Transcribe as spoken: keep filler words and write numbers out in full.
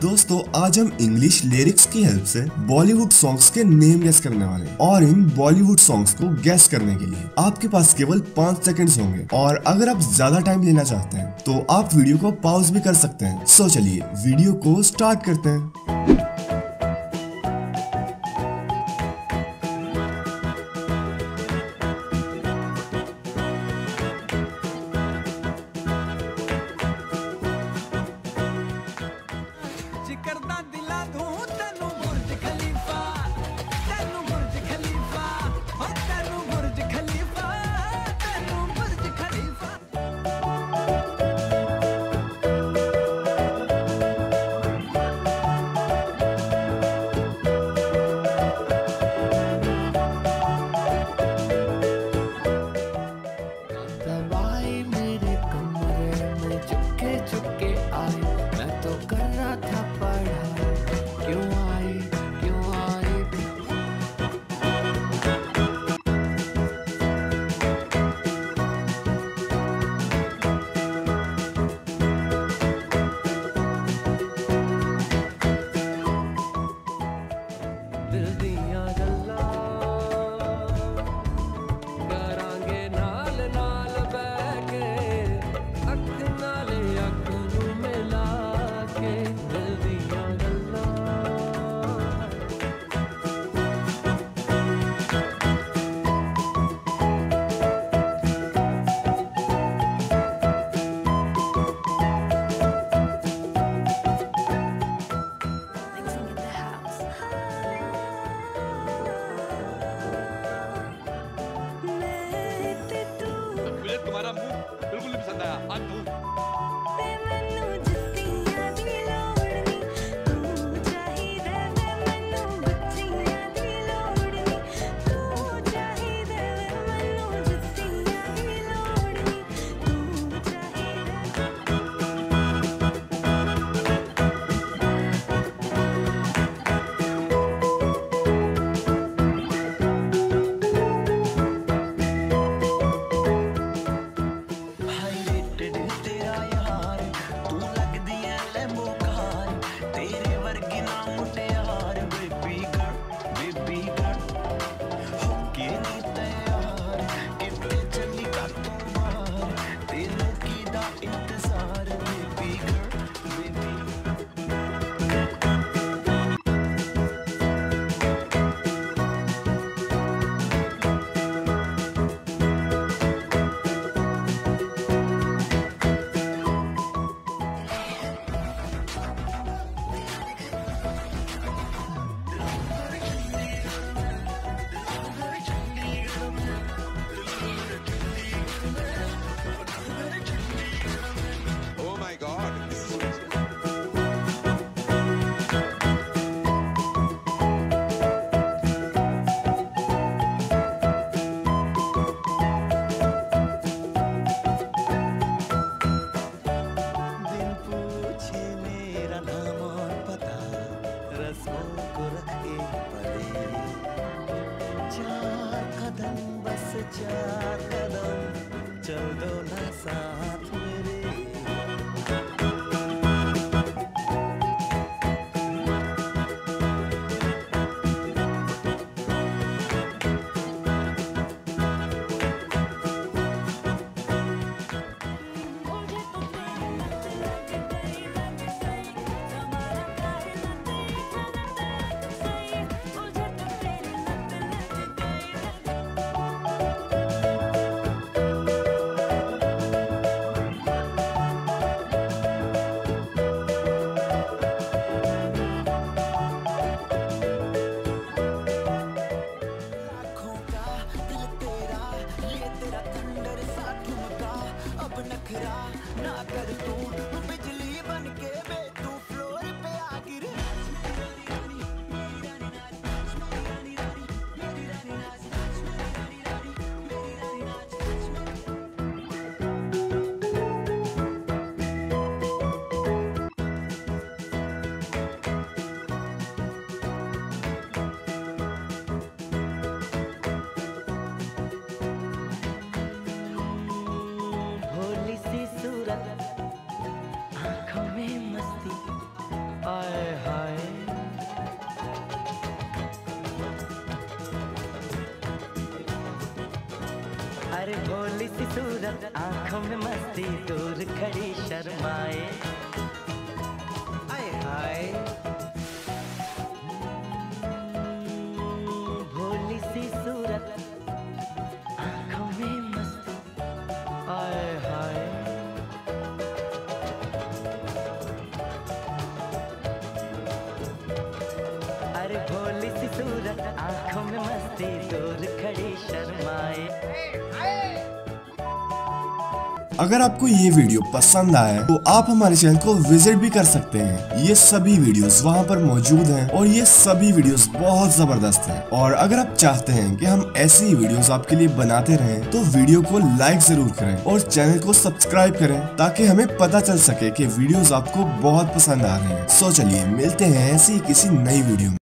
दोस्तों आज हम इंग्लिश लिरिक्स की हेल्प से बॉलीवुड सॉन्ग्स के नेम गेस करने वाले हैं और इन बॉलीवुड सॉन्ग्स को गेस करने के लिए आपके पास केवल पाँच सेकंड्स होंगे और अगर आप ज्यादा टाइम लेना चाहते हैं तो आप वीडियो को पॉज भी कर सकते हैं। सो चलिए वीडियो को स्टार्ट करते हैं। चार कदम चल दो ना साथ मेरे। भोली सी सूरत, आंखों में मस्ती दूर खड़ी शर्माए। आय हाय भोली सी सूरत, आंखों में मस्ती, आय हाय। अरे भोली सी सूरत, आंखों में मस्ती दूर खड़ी शर्माए। अगर आपको ये वीडियो पसंद आए तो आप हमारे चैनल को विजिट भी कर सकते हैं। ये सभी वीडियोस वहाँ पर मौजूद हैं और ये सभी वीडियोस बहुत जबरदस्त हैं। और अगर आप चाहते हैं कि हम ऐसी ही वीडियोस आपके लिए बनाते रहें तो वीडियो को लाइक जरूर करें और चैनल को सब्सक्राइब करें ताकि हमें पता चल सके कि वीडियोस आपको बहुत पसंद आ रहे हैं। सो चलिए मिलते हैं ऐसी किसी नई वीडियो में।